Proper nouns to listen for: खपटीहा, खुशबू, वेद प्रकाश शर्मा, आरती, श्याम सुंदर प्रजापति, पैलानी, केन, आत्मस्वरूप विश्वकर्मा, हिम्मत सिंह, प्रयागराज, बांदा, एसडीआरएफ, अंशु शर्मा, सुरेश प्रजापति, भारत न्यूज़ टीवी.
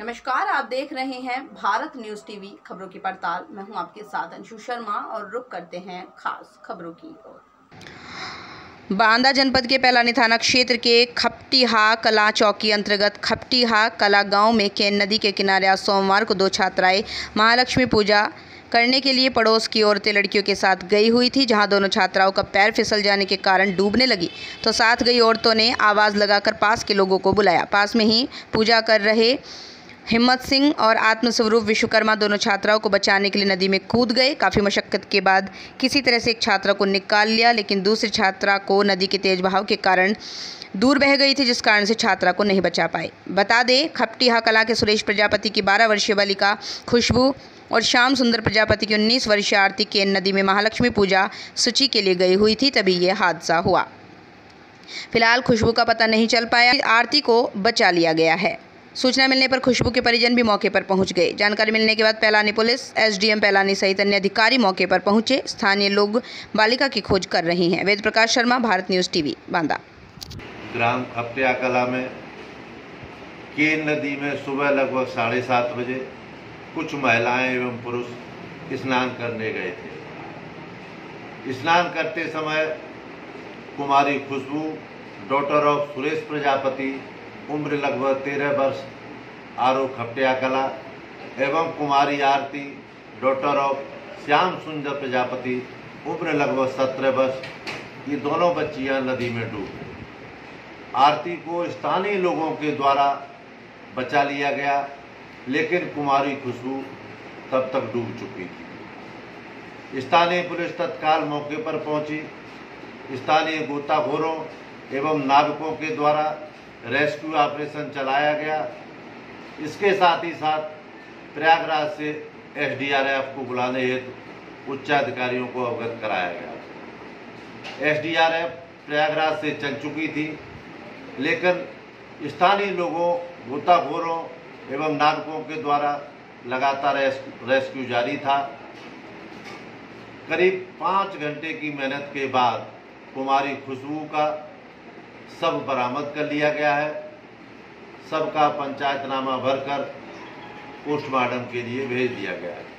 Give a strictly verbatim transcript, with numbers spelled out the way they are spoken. नमस्कार, आप देख रहे हैं भारत न्यूज़ टीवी खबरों की पड़ताल। मैं हूं आपके साथ अंशु शर्मा और रुक करते हैं खास खबरों की ओर। बांदा जनपद के पैलानी थाना क्षेत्र के खपटीहा कला चौकी अंतर्गत खपटीहा कला गांव में केन नदी के किनारे आज सोमवार को दो छात्राएं महालक्ष्मी पूजा करने के लिए पड़ोस की औरतें लड़कियों के साथ गई हुई थी, जहां दोनों छात्राओं का पैर फिसल जाने के कारण डूबने लगी तो साथ गई औरतों ने आवाज़ लगाकर पास के लोगों को बुलाया। पास में ही पूजा कर रहे हिम्मत सिंह और आत्मस्वरूप विश्वकर्मा दोनों छात्राओं को बचाने के लिए नदी में कूद गए। काफ़ी मशक्कत के बाद किसी तरह से एक छात्रा को निकाल लिया, लेकिन दूसरी छात्रा को नदी के तेज बहाव के कारण दूर बह गई थी, जिस कारण से छात्रा को नहीं बचा पाए। बता दें, खपटीहा कला के सुरेश प्रजापति की बारह वर्षीय बालिका खुशबू और श्याम सुंदर प्रजापति की उन्नीस वर्षीय आरती केन नदी में महालक्ष्मी पूजा सूची के लिए गई हुई थी, तभी ये हादसा हुआ। फिलहाल खुशबू का पता नहीं चल पाया, आरती को बचा लिया गया है। सूचना मिलने पर खुशबू के परिजन भी मौके पर पहुंच गए। जानकारी मिलने के बाद पैलानी पुलिस, एसडीएम पैलानी सहित अन्य अधिकारी मौके पर पहुंचे। स्थानीय लोग बालिका की खोज कर रहे हैं। वेद प्रकाश शर्मा, भारत न्यूज़ टीवी, बांदा। ग्राम खपटीहा कला में केन नदी में सुबह लगभग साढ़े सात बजे कुछ महिलाएं एवं पुरुष स्नान करने गए थे। स्नान करते समय कुमारी खुशबू, डॉटर ऑफ सुरेश प्रजापति, उम्र लगभग तेरह वर्ष, आर ओ खपटीहा कला, एवं कुमारी आरती, डॉटर ऑफ श्याम सुंदर प्रजापति, उम्र लगभग सत्रह वर्ष, ये दोनों बच्चियां नदी में डूब गई। आरती को स्थानीय लोगों के द्वारा बचा लिया गया, लेकिन कुमारी खुशबू तब तक डूब चुकी थी। स्थानीय पुलिस तत्काल मौके पर पहुंची। स्थानीय गोताखोरों एवं नाविकों के द्वारा रेस्क्यू ऑपरेशन चलाया गया। इसके साथ ही साथ प्रयागराज से एस डी आर एफ को बुलाने हेतु उच्चाधिकारियों को अवगत कराया गया। S D R F प्रयागराज से चल चुकी थी, लेकिन स्थानीय लोगों, गोताखोरों एवं नाविकों के द्वारा लगातार रेस्क्यू जारी था। करीब पाँच घंटे की मेहनत के बाद कुमारी खुशबू का शव बरामद कर लिया गया है। शव का पंचायतनामा भरकर पोस्टमार्टम के लिए भेज दिया गया है।